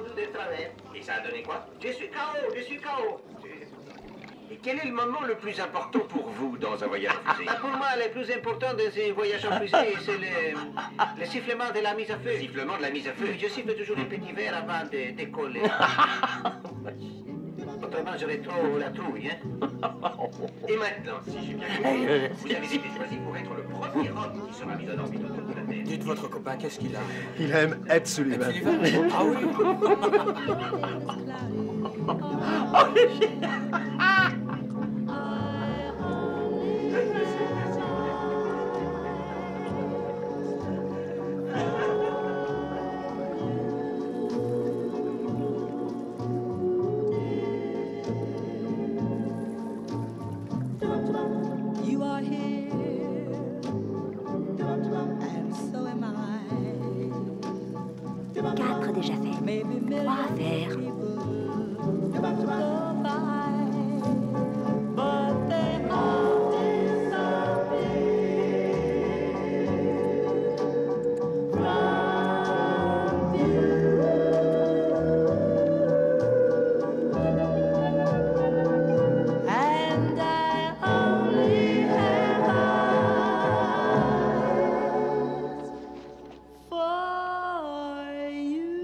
pendu des travers. Et ça a donné quoi? Je suis KO, je suis KO. Et quel est le moment le plus important pour vous dans un voyage en fusée? Pour moi, le plus important dans un voyage en fusée, c'est le sifflement de la mise à feu. Le sifflement de la mise à feu? Oui, je siffle toujours un petit verre avant de décoller. Autrement, j'aurais trop la trouille. Hein? Et maintenant, si j'ai bien compris, vous avez été choisi pour être le premier homme qui sera mis en orbite autour de la Terre. Dites votre copain, qu'est-ce qu'il a? Il aime Ed Sullivan. Ah oui.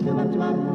Come on, come on.